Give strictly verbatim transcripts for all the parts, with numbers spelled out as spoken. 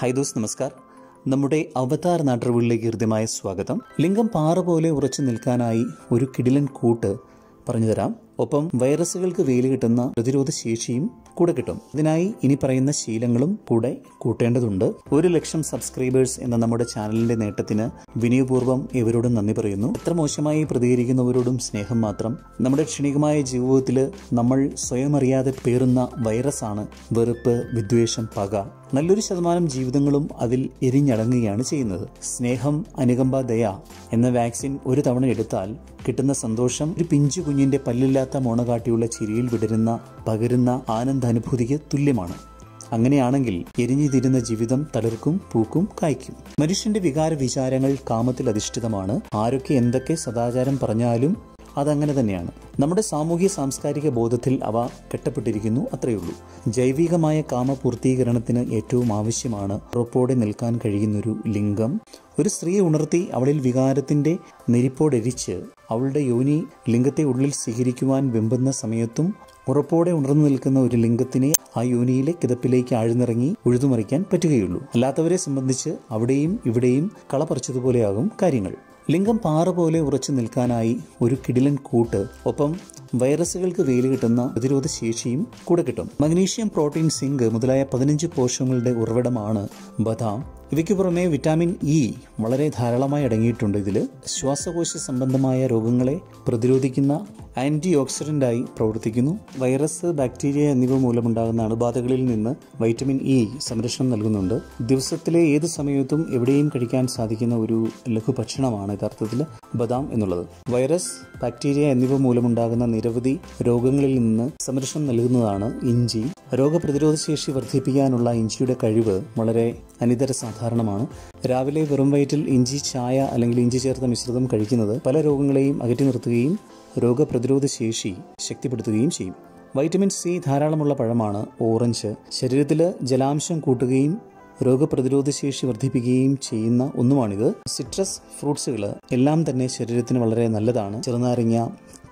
Hi those നമസ്കാരം. നമ്മുടെ അവതാർ നാട്ടുകളിലേക്ക് ഹൃദ്യമായ സ്വാഗതം. ലിംഗം പാറ പോലെ ഉറച്ചു നിൽക്കാനായി ഒരു കിടിലൻ കൂട്ട് പറഞ്ഞു തരാം. ഒപ്പം വൈറസുകൾക്ക് വേലി കിട്ടുന്ന പ്രതിരോധ ശേഷിയും കൂടെ കിട്ടും. ഇതിനായി ഇനി പറയുന്ന ശീലങ്ങളും കൂടെ കൂട്ടേണ്ടതുണ്ട്. ഒരു ലക്ഷം സബ്സ്ക്രൈബേഴ്സ് എന്ന നമ്മുടെ ചാനലിന്റെ നേട്ടത്തിന് വിനയപൂർവ്വം ഇവരോടും നന്ദി പറയുന്നു. എത്ര മോശമായി പ്രതികരിക്കുന്നവരോടും സ്നേഹം മാത്രം. നമ്മുടെ ക്ഷണികമായ ജീവിതത്തിൽ നമ്മൾ സ്വയം അറിയാതെ പേറുന്ന വൈറസാണ് വെറുപ്പ്, വിദ്വേഷം, പക. നല്ലൊരു ശതമാനം ജീവിതങ്ങളും അതിൽ എരിഞ്ഞടങ്ങുകയാണ് ചെയ്യുന്നത്. സ്നേഹം, അനുകമ്പ, ദയ എന്ന വാക്സിൻ ഒരു തവണ എടുത്താൽ കിട്ടുന്ന സന്തോഷം ഒരു പിഞ്ചു കുഞ്ഞിന്റെ പല്ലില്ലാത്ത മോണകാട്ടിയുള്ള ചിരിയിൽ വിടരുന്ന പകരുന്ന ആനന്ദാനുഭൂതിക്ക് തുല്യമാണ്. അങ്ങനെയാണെങ്കിൽ എരിഞ്ഞിരുന്ന ജീവിതം തളിർക്കും, പൂക്കും, കായ്ക്കും. മനുഷ്യന്റെ വികാര വിചാരങ്ങൾ കാമത്തിൽ അധിഷ്ഠിതമാണ്. ആരൊക്കെ എന്തൊക്കെ സദാചാരം പറഞ്ഞാലും അതങ്ങനെ തന്നെയാണ്. നമ്മുടെ സാമൂഹ്യ സാംസ്കാരിക ബോധത്തിൽ അവ കെട്ടപ്പെട്ടിരിക്കുന്നു, അത്രയുള്ളൂ. ജൈവികമായ കാമപൂർത്തീകരണത്തിന് ഏറ്റവും ആവശ്യമാണ് ഉറപ്പോടെ നിൽക്കാൻ കഴിയുന്നൊരു ലിംഗം. ഒരു സ്ത്രീയെ ഉണർത്തി അവളിൽ വികാരത്തിൻ്റെ നെരിപ്പോടെരിച്ച് അവളുടെ യോനി ലിംഗത്തെ ഉള്ളിൽ സ്വീകരിക്കുവാൻ വെമ്പുന്ന സമയത്തും ഉറപ്പോടെ ഉണർന്നു നിൽക്കുന്ന ഒരു ലിംഗത്തിനെ ആ യോനിയിലെ കിതപ്പിലേക്ക് ആഴ്ന്നിറങ്ങി ഉഴുതുമറിക്കാൻ പറ്റുകയുള്ളൂ. അല്ലാത്തവരെ സംബന്ധിച്ച് അവിടെയും ഇവിടെയും കളപറിച്ചതുപോലെയാകും കാര്യങ്ങൾ. ലിംഗം പാറ പോലെ ഉറച്ചു നിൽക്കാനായി ഒരു കിടിലൻ കൂട്ട്, ഒപ്പം വൈറസുകൾക്ക് വേലി കിട്ടുന്ന പ്രതിരോധ ശേഷിയും കൂടെ കിട്ടും. മഗ്നീഷ്യം, പ്രോട്ടീൻ, സിങ്ക് മുതലായ പതിനഞ്ച് പോഷകങ്ങളുടെ ഉറവിടമാണ് ബദാം. ഇവയ്ക്ക് പുറമെ വിറ്റാമിൻ ഇ വളരെ ധാരാളമായി അടങ്ങിയിട്ടുണ്ട്. ഇതിൽ ശ്വാസകോശ സംബന്ധമായ രോഗങ്ങളെ പ്രതിരോധിക്കുന്ന ആന്റി ഓക്സിഡൻ്റായി പ്രവർത്തിക്കുന്നു. വൈറസ്, ബാക്ടീരിയ എന്നിവ മൂലമുണ്ടാകുന്ന അണുബാധകളിൽ നിന്ന് വൈറ്റമിൻ ഇ സംരക്ഷണം നൽകുന്നുണ്ട്. ദിവസത്തിലെ ഏത് സമയത്തും എവിടെയും കഴിക്കാൻ സാധിക്കുന്ന ഒരു ലഘു ഭക്ഷണമാണ് യഥാർത്ഥത്തിൽ ബദാം എന്നുള്ളത്. വൈറസ്, ബാക്ടീരിയ എന്നിവ മൂലമുണ്ടാകുന്ന നിരവധി രോഗങ്ങളിൽ നിന്ന് സംരക്ഷണം നൽകുന്നതാണ് ഇഞ്ചി. രോഗപ്രതിരോധ ശേഷി വർദ്ധിപ്പിക്കാനുള്ള ഇഞ്ചിയുടെ കഴിവ് വളരെ അനിതര സാധാരണമാണ്. രാവിലെ വെറും വയറ്റിൽ ഇഞ്ചി ചായ അല്ലെങ്കിൽ ഇഞ്ചി ചേർത്ത മിശ്രിതം കഴിക്കുന്നത് പല രോഗങ്ങളെയും അകറ്റി നിർത്തുകയും രോഗപ്രതിരോധ ശേഷി ശക്തിപ്പെടുത്തുകയും ചെയ്യും. വൈറ്റമിൻ സി ധാരാളമുള്ള പഴമാണ് ഓറഞ്ച്. ശരീരത്തിൽ ജലാംശം കൂട്ടുകയും രോഗപ്രതിരോധ ശേഷി വർദ്ധിപ്പിക്കുകയും ചെയ്യുന്ന ഒന്നുമാണിത്. സിട്രസ് ഫ്രൂട്ട്സുകൾ എല്ലാം തന്നെ ശരീരത്തിന് വളരെ നല്ലതാണ്. ചെറുനാരങ്ങ,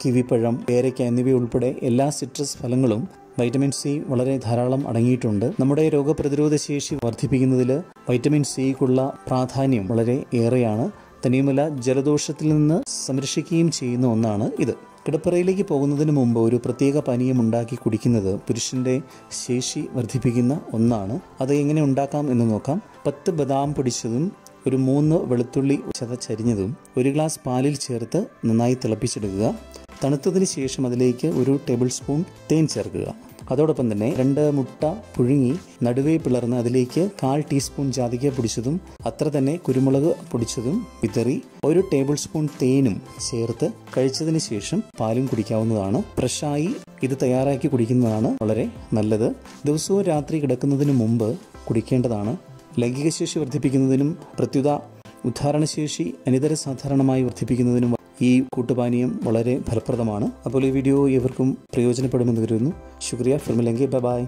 കിവിപ്പഴം, പേരയ്ക്ക എന്നിവയുൾപ്പെടെ എല്ലാ സിട്രസ് ഫലങ്ങളും വൈറ്റമിൻ സി വളരെ ധാരാളം അടങ്ങിയിട്ടുണ്ട്. നമ്മുടെ രോഗപ്രതിരോധ ശേഷി വർദ്ധിപ്പിക്കുന്നതിൽ വൈറ്റമിൻ സിക്കുള്ള പ്രാധാന്യം വളരെ ഏറെയാണ്. തനിയുമല്ല, ജലദോഷത്തിൽ നിന്ന് സംരക്ഷിക്കുകയും ചെയ്യുന്ന ഒന്നാണ് ഇത്. കിടപ്പറയിലേക്ക് പോകുന്നതിന് മുമ്പ് ഒരു പ്രത്യേക പാനീയം ഉണ്ടാക്കി കുടിക്കുന്നത് പുരുഷന്റെ ശേഷി വർദ്ധിപ്പിക്കുന്ന ഒന്നാണ്. അത് എങ്ങനെ ഉണ്ടാക്കാം എന്ന് നോക്കാം. പത്ത് ബദാം പൊടിച്ചതും ഒരു മൂന്ന് വെളുത്തുള്ളി ചതച്ചരിഞ്ഞതും ഒരു ഗ്ലാസ് പാലിൽ ചേർത്ത് നന്നായി തിളപ്പിച്ചെടുക്കുക. തണുത്തതിന് ശേഷം അതിലേക്ക് ഒരു ടേബിൾ സ്പൂൺ തേൻ ചേർക്കുക. അതോടൊപ്പം തന്നെ രണ്ട് മുട്ട പുഴുങ്ങി നടുവേ പിളർന്ന് അതിലേക്ക് കാൽ ടീസ്പൂൺ ജാതിക്ക പൊടിച്ചതും അത്ര തന്നെ കുരുമുളക് പൊടിച്ചതും വിതറി ഒരു ടേബിൾ സ്പൂൺ തേനും ചേർത്ത് കഴിച്ചതിന് ശേഷം പാലും കുടിക്കാവുന്നതാണ്. ഫ്രഷായി ഇത് തയ്യാറാക്കി കുടിക്കുന്നതാണ് വളരെ നല്ലത്. ദിവസവും രാത്രി കിടക്കുന്നതിന് മുമ്പ് കുടിക്കേണ്ടതാണ്. ലൈംഗികശേഷി വർദ്ധിപ്പിക്കുന്നതിനും പ്രത്യുത ഉദ്ധാരണശേഷി അനിതര സാധാരണമായി വർദ്ധിപ്പിക്കുന്നതിനും ഈ കൂട്ടുപാനീയം വളരെ ഫലപ്രദമാണ്. അപ്പോൾ ഈ വീഡിയോ ഇവർക്കും പ്രയോജനപ്പെടുമെന്ന് കരുതുന്നു. ശുക്രിയ. ഫിർമിലെങ്കിൽ ബൈ.